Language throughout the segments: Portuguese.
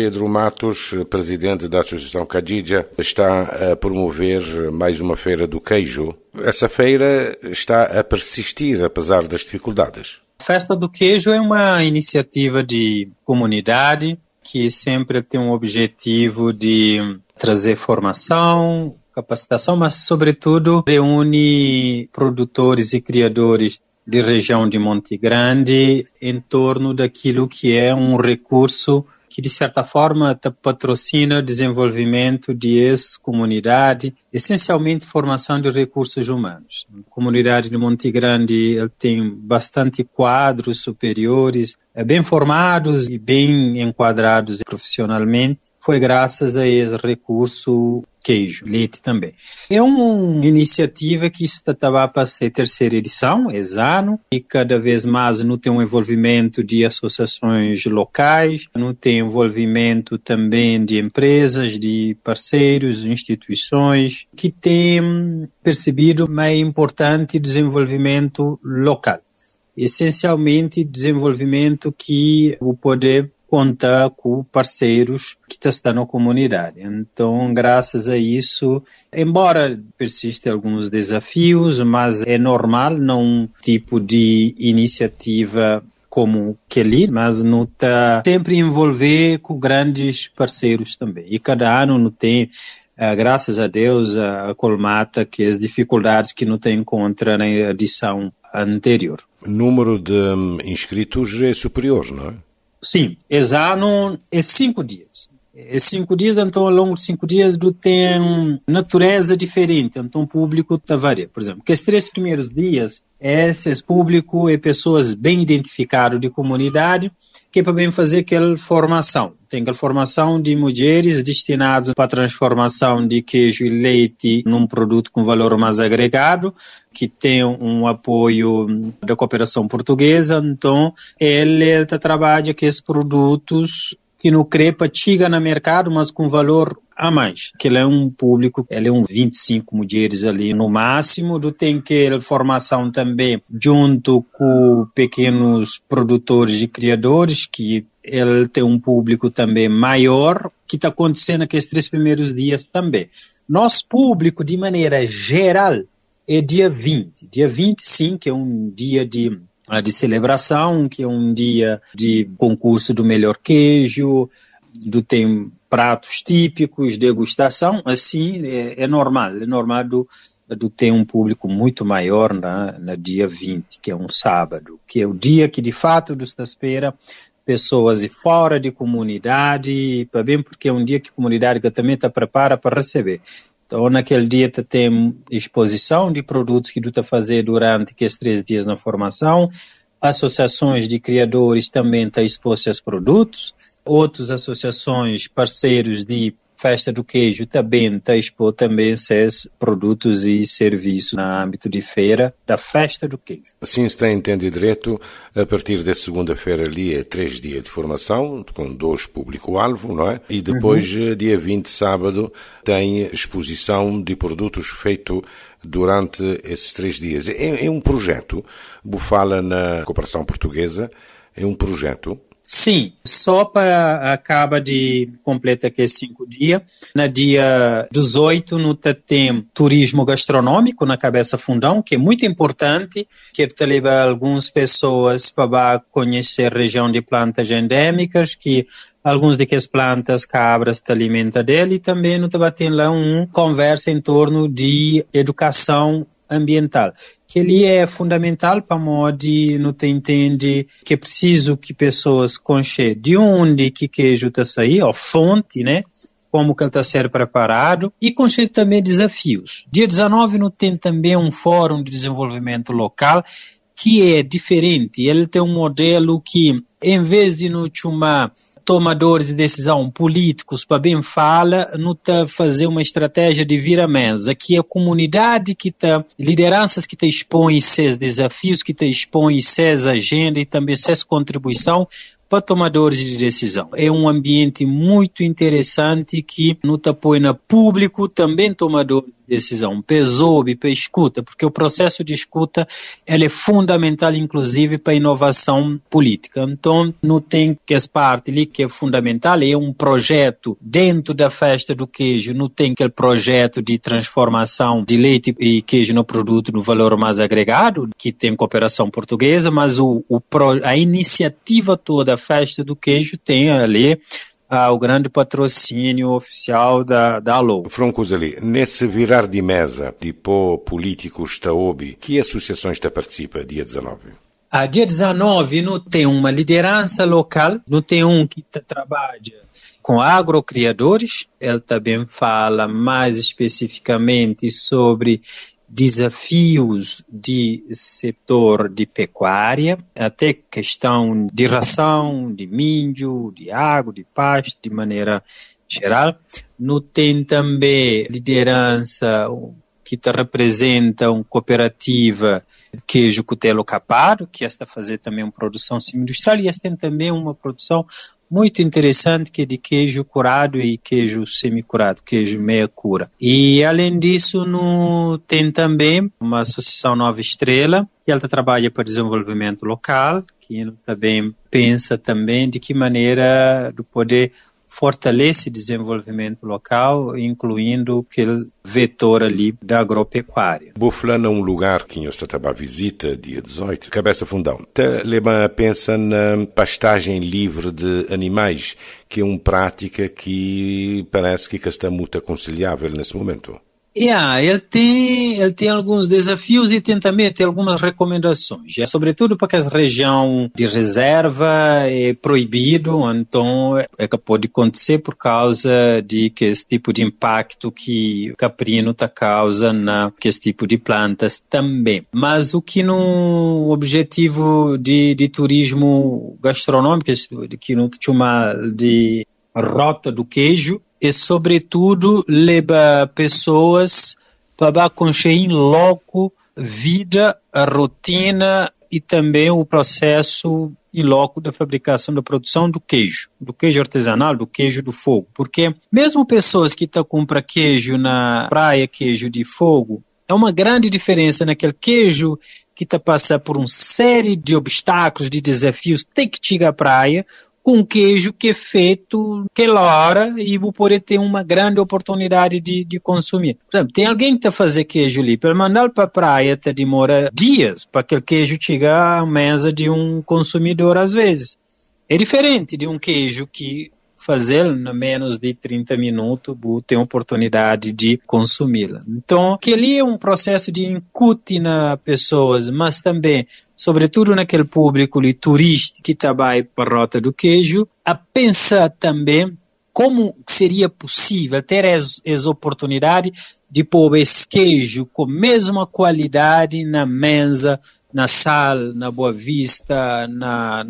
Pedro Matos, presidente da Associação Ka Djidja, está a promover mais uma Feira do Queijo. Essa feira está a persistir, apesar das dificuldades. A Festa do Queijo é uma iniciativa de comunidade que sempre tem um objetivo de trazer formação, capacitação, mas, sobretudo, reúne produtores e criadores de região de Monte Grande em torno daquilo que é um recurso que, de certa forma, patrocina o desenvolvimento de ex-comunidade, essencialmente formação de recursos humanos. A comunidade de Monte Grande tem bastante quadros superiores, bem formados e bem enquadrados profissionalmente. Foi graças a esse recurso queijo, leite também. É uma iniciativa que estava para ser terceira edição, esse ano, e cada vez mais não tem um envolvimento de associações locais, não tem envolvimento também de empresas, de parceiros, instituições, que tem percebido mais importante desenvolvimento local. Essencialmente, desenvolvimento que o poder contar com parceiros que estão na comunidade. Então, graças a isso, embora persistam alguns desafios, mas é normal num tipo de iniciativa como aquele, mas não está sempre envolver com grandes parceiros também. E cada ano não tem, graças a Deus, a colmata que as dificuldades que não tem encontra na edição anterior. O número de inscritos é superior, não é? Sim, esse ano é 5 dias. É 5 dias, então ao longo de 5 dias tem natureza diferente, então o público está variando. Por exemplo, que os 3 primeiros dias, esse público é pessoas bem identificadas de comunidade, que é para bem fazer aquela formação. Tem aquela formação de mulheres destinadas para a transformação de queijo e leite num produto com valor mais agregado, que tem um apoio da cooperação portuguesa. Então, ele trabalha com esses produtos que não crepa chega no mercado, mas com valor a mais. Que ele é um público, ele é um 25 mulheres ali no máximo. Tem que formação também junto com pequenos produtores e criadores, que ele tem um público também maior, que está acontecendo aqueles 3 primeiros dias também. Nosso público, de maneira geral, é dia 20. Dia 25 é um dia de celebração, que é um dia de concurso do melhor queijo, tem pratos típicos, degustação, assim é normal ter um público muito maior na dia 20, que é um sábado, que é o dia que de fato está à espera pessoas de fora de comunidade, bem porque é um dia que a comunidade também está preparada para receber. Então, naquele dia tem exposição de produtos que tu está fazendo durante esses 3 dias na formação. Associações de criadores também estão expostas aos produtos. Outras associações, parceiros de Festa do Queijo também estão expondo também esses produtos e serviços no âmbito de feira da Festa do Queijo. Assim está entendido direito, a partir da segunda-feira ali é 3 dias de formação, com 2 público-alvo, não é? E depois, dia 20, sábado, tem exposição de produtos feitos durante esses 3 dias. É um projeto, Bufala na cooperação portuguesa, é um projeto. Sim, só para acaba de completar aqueles 5 dias. Na dia 18, tem turismo gastronômico na Cabeça Fundão, que é muito importante, que é levar algumas pessoas para conhecer a região de plantas endêmicas, que alguns daquelas plantas cabras se alimentam dele, e também tem lá uma conversa em torno de educação ambiental, que ele é fundamental para modo não entende que é preciso que pessoas conheçam de onde que queijo está saindo, a fonte, né? Como que ele está sendo preparado, e conhecer também desafios. Dia 19 tem também um fórum de desenvolvimento local que é diferente. Ele tem um modelo que, em vez de não chamar tomadores de decisão políticos para bem fala, não está fazer uma estratégia de vir à mesa, que a comunidade que está, lideranças que está expõe seus desafios, que está expõe suas agendas e também suas contribuição para tomadores de decisão. É um ambiente muito interessante que não está põe no público também tomadores decisão. Pesou-me para a escuta, porque o processo de escuta ele é fundamental, inclusive, para a inovação política. Então, não tem que essa parte ali que é fundamental, é um projeto dentro da Festa do Queijo, não tem aquele projeto de transformação de leite e queijo no produto no valor mais agregado, que tem cooperação portuguesa, mas a iniciativa toda, a Festa do Queijo, tem ali o grande patrocínio oficial da Alô. Franco Zali, nesse virar de mesa, tipo político está obi, que associações está participa dia 19? A dia 19 não tem uma liderança local, não tem um que trabalha com agrocriadores, ele também fala mais especificamente sobre desafios de setor de pecuária, até questão de ração, de milho, de água, de pasto, de maneira geral. Não tem também liderança que representa uma cooperativa de queijo cutelo capado, que esta fazer também uma produção semi-industrial, e esta tem também uma produção muito interessante que é de queijo curado e queijo semi-curado, queijo meia-cura. E, além disso, tem também uma Associação Nova Estrela, que ela trabalha para desenvolvimento local, que ela também pensa também de que maneira de poder fortalecer o desenvolvimento local, incluindo aquele vetor ali da agropecuária. Bufala é um lugar que eu estava a visita dia 18, Cabeça Fundão. Te leva a pensar na pastagem livre de animais, que é uma prática que parece que está muito aconselhável nesse momento. Ele tem alguns desafios e tem também algumas recomendações. Sobretudo para a região de reserva é proibido, então é que pode acontecer por causa de que esse tipo de impacto que o caprino está causa na que esse tipo de plantas também. Mas o que no objetivo de turismo gastronômico, que não chama de rota do queijo, e, sobretudo, leva pessoas para conseguir logo vida, a rotina e também o processo em loco da fabricação, da produção do queijo artesanal, do queijo do fogo. Porque mesmo pessoas que compram queijo na praia, queijo de fogo, é uma grande diferença naquele queijo que está passando por uma série de obstáculos, de desafios, tem que chegar à praia, com queijo que é feito naquela hora e vou poder ter uma grande oportunidade de consumir. Exemplo, tem alguém que está fazendo queijo ali, para mandar para a praia até demora dias para aquele queijo chegar à mesa de um consumidor às vezes. É diferente de um queijo que fazer em menos de 30 minutos, tem a oportunidade de consumi-la. Então, aquele é um processo de incute nas pessoas, mas também, sobretudo naquele público de turista que trabalha para a Rota do Queijo, a pensar também como seria possível ter essa oportunidade de pôr esse queijo com a mesma qualidade na mesa, na sala, na Boa Vista,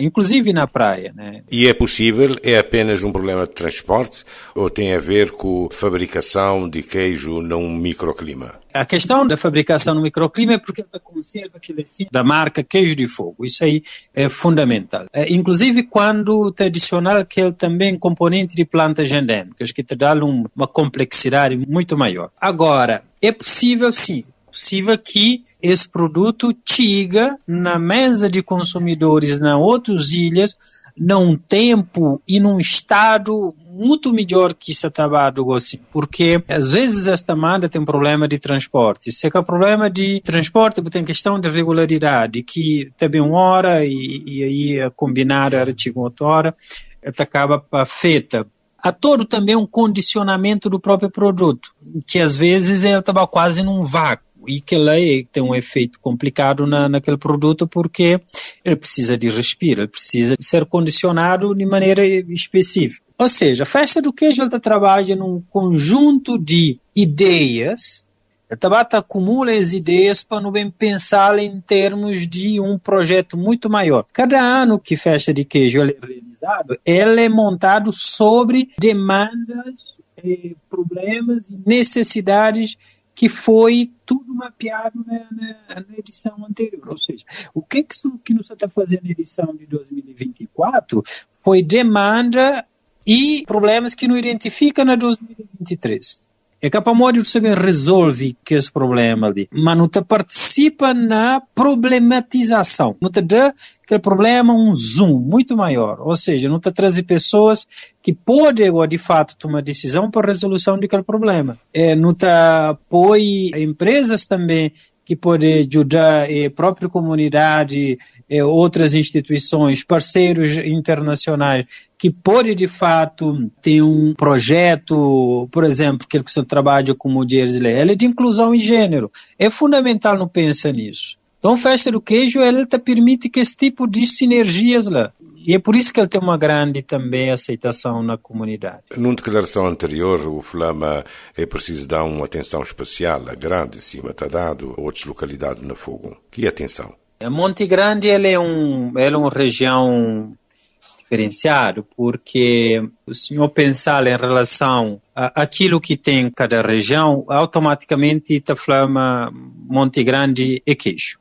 inclusive na praia, né? E é possível? É apenas um problema de transporte ou tem a ver com fabricação de queijo num microclima? A questão da fabricação no microclima é porque ela conserva aquele assim da marca Queijo de Fogo. Isso aí é fundamental. Inclusive quando está adicional que ele também é componente de plantas endêmicas, que te dá uma complexidade muito maior. Agora, é possível sim. É possível que esse produto chegue na mesa de consumidores nas outras ilhas num tempo e num estado muito melhor que esse trabalho, assim, porque às vezes esta manda tem um problema de transporte. Se é que o problema de transporte tem questão de regularidade, que também uma hora e aí combinar era de 8 horas, acaba para feita. Há todo também um condicionamento do próprio produto, que às vezes ele estava quase num vácuo. E que ela tem um efeito complicado naquele produto porque ele precisa de respiro, ele precisa de ser condicionado de maneira específica. Ou seja, a Festa do Queijo ela trabalha num conjunto de ideias, ela acumula as ideias para não bem pensar em termos de um projeto muito maior. Cada ano que Festa de Queijo é realizada, ela é montada sobre demandas, problemas e necessidades que foi tudo mapeado na edição anterior. Ou seja, o que nós está fazendo na edição de 2024 foi demanda e problemas que não identifica na 2023. E capa modo você resolve que esse problema ali, mas não te participa na problematização, não te dá aquele problema um zoom muito maior, ou seja, não te traz pessoas que podem de fato tomar decisão para a resolução daquele problema, não te apoia empresas também que podem ajudar a própria comunidade, outras instituições, parceiros internacionais, que podem, de fato, ter um projeto, por exemplo, que você trabalha com mulheres, ela é de inclusão em gênero. É fundamental não pensar nisso. Então, a Festa do Queijo, ela permite que esse tipo de sinergias lá. E é por isso que ela tem uma grande também aceitação na comunidade. Numa declaração anterior, o Flama é preciso dar uma atenção especial, grande, cima está dado, a outras localidades na Fogo. Que atenção? A Monte Grande, ela é uma região diferenciada, porque se eu pensar em relação àquilo que tem em cada região, automaticamente está Flama Monte Grande é queijo.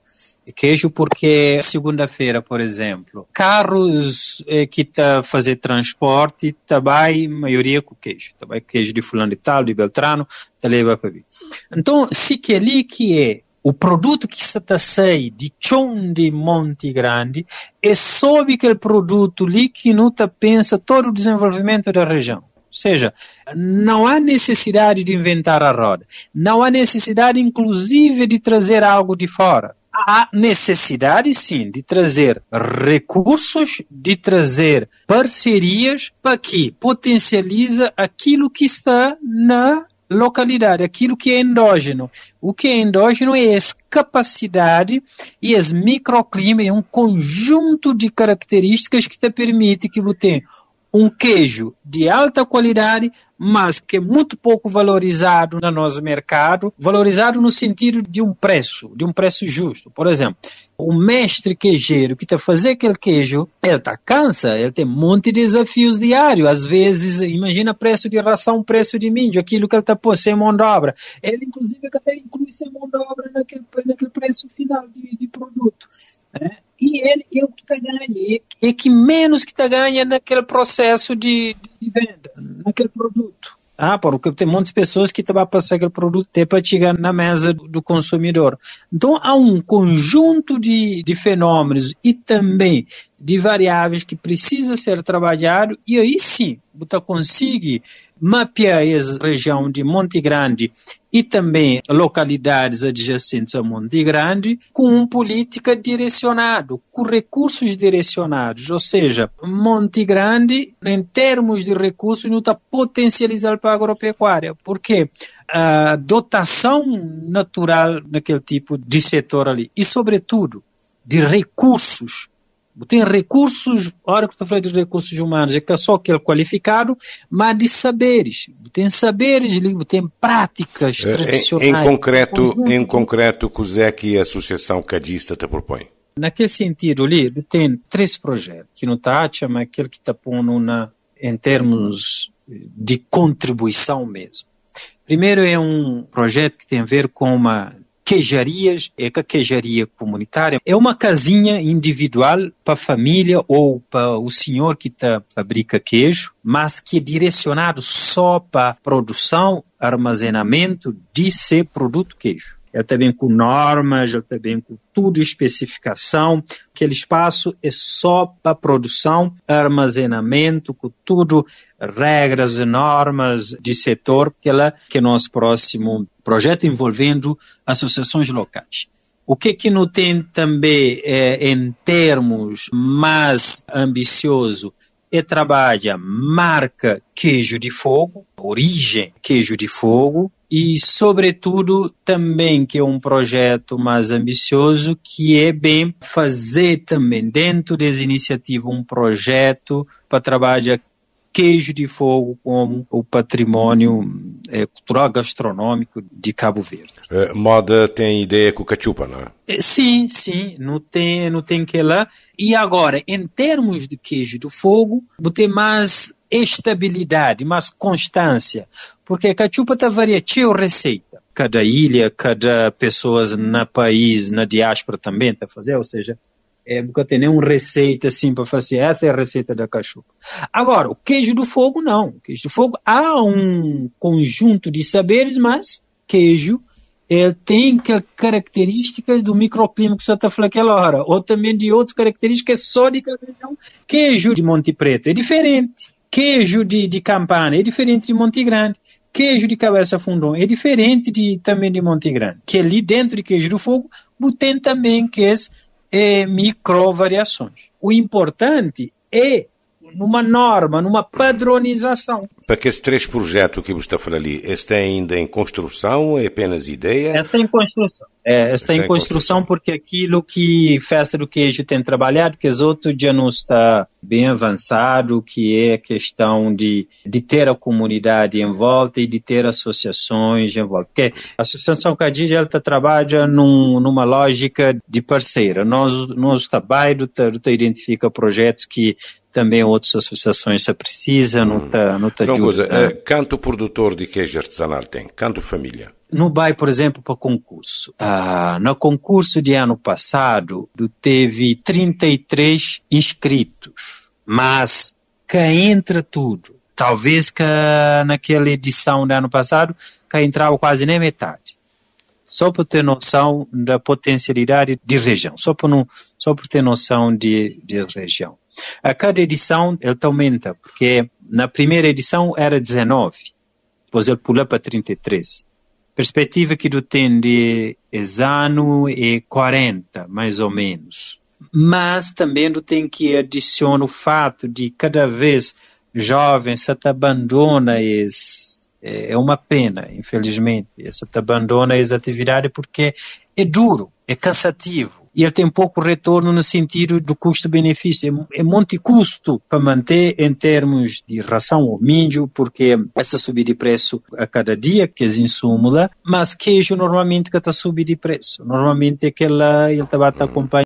Queijo porque segunda-feira, por exemplo, carros que tá fazer transporte, também maioria com queijo, também queijo de fulano de tal, de Beltrano, tá leva para mim. Então, se que ali que é o produto que se tá sai de chão de Monte Grande, é só aquele produto ali que não tá pensa todo o desenvolvimento da região. Ou seja, não há necessidade de inventar a roda, não há necessidade, inclusive, de trazer algo de fora. Há necessidade, sim, de trazer recursos, de trazer parcerias para que potencializa aquilo que está na localidade, aquilo que é endógeno. O que é endógeno é essa capacidade e esse microclima, é um conjunto de características que te permite que você tenha um queijo de alta qualidade, mas que é muito pouco valorizado no nosso mercado, valorizado no sentido de um preço justo. Por exemplo, o mestre queijeiro que está fazendo aquele queijo, ele está cansado, ele tem um monte de desafios diários. Às vezes, imagina preço de ração, preço de milho, aquilo que ele está pondo sem mão de obra. Ele, inclusive, até inclui sem mão de obra naquele preço final de produto. Né? E ele é o que está ganhando, é que menos que está ganhando naquele processo de venda, naquele produto. Ah, porque tem muitas pessoas que vão passar aquele produto até para chegar na mesa do consumidor. Então, há um conjunto de fenômenos e também de variáveis que precisa ser trabalhado, e aí sim, você consegue mapear essa região de Monte Grande e também localidades adjacentes a Monte Grande com uma política direcionada, com recursos direcionados. Ou seja, Monte Grande, em termos de recursos, não está potencializado para a agropecuária, porque a dotação natural naquele tipo de setor ali, e sobretudo de recursos. Tem recursos, a hora que estou falando de recursos humanos, é só aquele qualificado, mas de saberes. Tem saberes, tem práticas tradicionais. Em concreto, o que a Associação Ka Djidja te propõe? Naquele sentido, ali, tem três projetos, que não está mas aquele que está pondo em termos de contribuição mesmo. Primeiro é um projeto que tem a ver com uma queijarias, é a queijaria comunitária, é uma casinha individual para a família ou para o senhor que fabrica queijo, mas que é direcionado só para produção, armazenamento de seu produto queijo. Ele está bem com normas, ele está bem com tudo, especificação. Aquele espaço é só para produção, armazenamento, com tudo, regras e normas de setor, que é nosso próximo projeto envolvendo associações locais. O que não tem também em termos mais ambicioso é trabalhar marca queijo de fogo, origem queijo de fogo, e, sobretudo, também que é um projeto mais ambicioso, que é bem fazer também, dentro dessa iniciativa, um projeto para trabalhar queijo de fogo como o patrimônio cultural gastronômico de Cabo Verde. Moda tem ideia com cachupa, não é? Sim, não tem que lá. E agora, em termos de queijo de fogo, vou ter mais estabilidade, mais constância, porque a cachupa está variando a receita. Cada ilha, cada pessoa no país, na diáspora também está fazendo, ou seja, Porque tem nenhuma receita assim para fazer, essa é a receita da cachupa. Agora, o queijo do fogo não. O queijo do fogo há um conjunto de saberes, mas queijo tem características do microclima que você está falando aquela hora, ou também de outras características só de cada região. Queijo de Monte Preto é diferente. Queijo de Campana é diferente de Monte Grande. Queijo de Cabeça Fundão é diferente também de Monte Grande. Que ali dentro de queijo do fogo tem também queijo microvariações. O importante é numa norma, numa padronização. Para que esse três projetos que você falou ali, este é ainda em construção, é apenas ideia? Está em construção. Está em construção porque aquilo que Festa do Queijo tem trabalhado, que os outros já não está bem avançado, que é a questão de ter a comunidade em volta e de ter associações em volta. Porque a Associação Ka Djidja, ela trabalha numa lógica de parceira. Nosso trabalho identifica projetos que também outras associações se precisam, não está de ajuda. Quanto produtor de queijo artesanal tem? Quanto família? No bairro, por exemplo, para concurso. No concurso de ano passado, teve 33 inscritos, mas cá entra tudo. Talvez que naquela edição do ano passado, cá entrava quase nem metade. Só para ter noção da potencialidade de região, só para ter noção de região. A cada edição, ele aumenta, porque na primeira edição era 19, depois ele pula para 33. Perspectiva que do tem de ano é 40, mais ou menos. Mas também do tem que adicionar o fato de cada vez jovens se abandona esse. É uma pena, infelizmente, essa abandona essa atividade porque é duro, é cansativo e ele tem pouco retorno no sentido do custo-benefício. É muito custo para manter em termos de ração ou milho, porque essa subida de preço a cada dia que eles insumam, mas queijo normalmente que está subindo de preço. Normalmente é que ele está acompanhando